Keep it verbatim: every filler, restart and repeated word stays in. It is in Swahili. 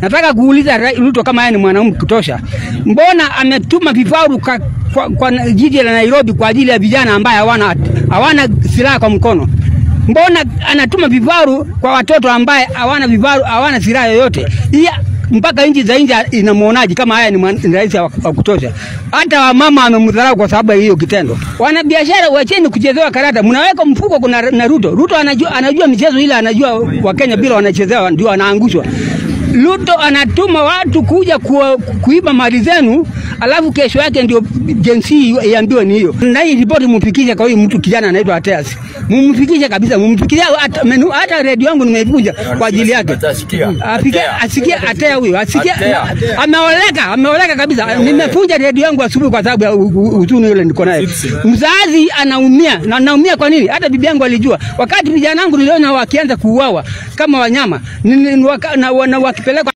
Nataka kuuliza Ruto kama yeye ni mwanaume kutosha, mbona ametuma vifaru kwa, kwa, kwa jiji la Nairobi kwa ajili ya vijana ambao hawana hawana silaha kwa mkono? Mbona anatuma vifaru kwa watoto ambao hawana vifaru, hawana silaha yoyote? Ia mpaka nchi za nje inamuonaje kama haya ni rais wa kutosha? Hata wamama amemdharau kwa sababu hiyo kitendo. Wanabiashara wacheni kuchezewa karata. Mnaweka mfuko kuna na Ruto. Ruto anajua anajua michezo ile, anajua wa Kenya bila wanachezewa ndio anaangushwa. Ruto anatuma watu kuja kuwa, kuiba mali zenu, alafu kesho yake ndio jensi iambiwe ni hiyo. Na hii ripoti mumfikishe kwa huyu mtu kijana anaitwa Ateasi. Mumfikishe kabisa, mumfikishe hata menu, hata radio yangu nimeifunja kwa ajili yake. Afike asikie Atea huyo, asikie ameoleka, ameoleka kabisa. Nimefunja radio yangu asubuhi kwa sababu ya huzuni yule niko naye. Mzazi anaumia, na naumia kwa nini? Hata bibi yangu alijua. Wakati vijana wangu niliona wakianza kuuawa kama wanyama, ni, ni, waka, na, na, na pelekwa